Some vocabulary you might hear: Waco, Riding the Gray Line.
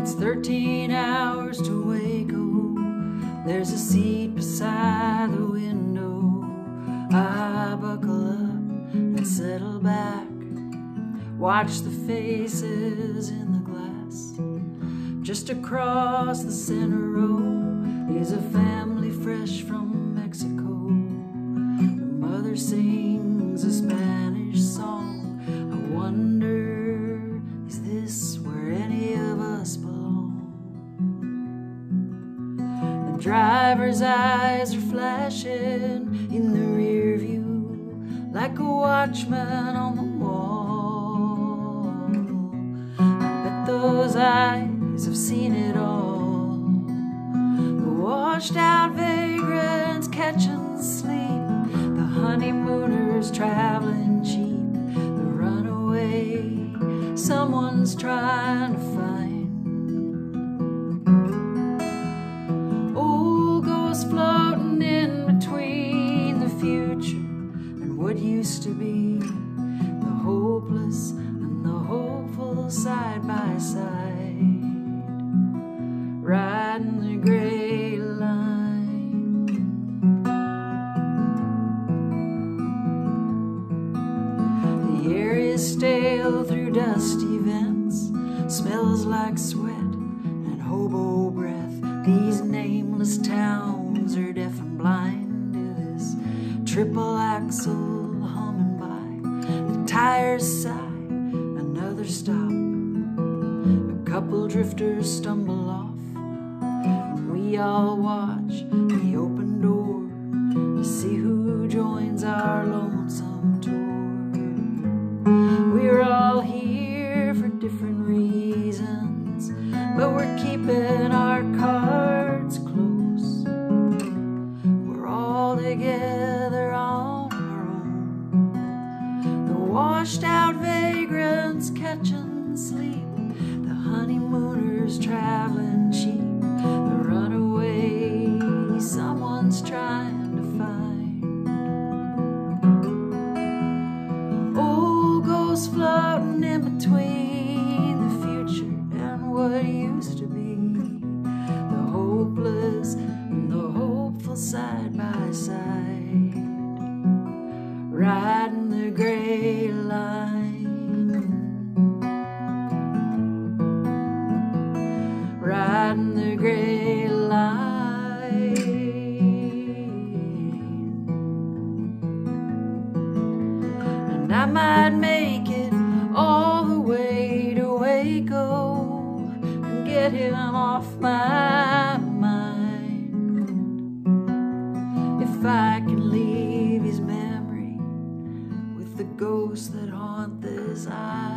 It's 13 hours to Waco. There's a seat beside the window. I buckle up and settle back. Watch the faces in the glass. Just across the center row is a family fresh from Mexico. The mother sings a Spanish song. I wonder, is this where any of us belong? The driver's eyes are flashing in the rear view like a watchman on the wall. I bet those eyes I've seen it all. The washed out vagrants catching sleep, the honeymooners traveling cheap, the runaway someone's trying to find. Old ghosts floating in between the future and what used to be, the hopeless and the hopeful side by side. Riding the gray line. The air is stale through dusty vents, smells like sweat and hobo breath. These nameless towns are deaf and blind to this triple axle humming by. The tires sigh, another stop. A couple drifters stumble off. We all watch the open door to see who joins our lonesome tour. We're all here for different reasons, but we're keeping our cards close. We're all together on our own. The washed out vagrants catching sleep, the honeymooners traveling cheap, the runaway someone's trying to find. Old ghosts floating in between the future and what used to be, the hopeless and the hopeful side by side. Riding the gray line. Riding the gray line. And I might make it all the way to Waco and get him off my mind, if I can leave his memory with the ghosts that haunt this island.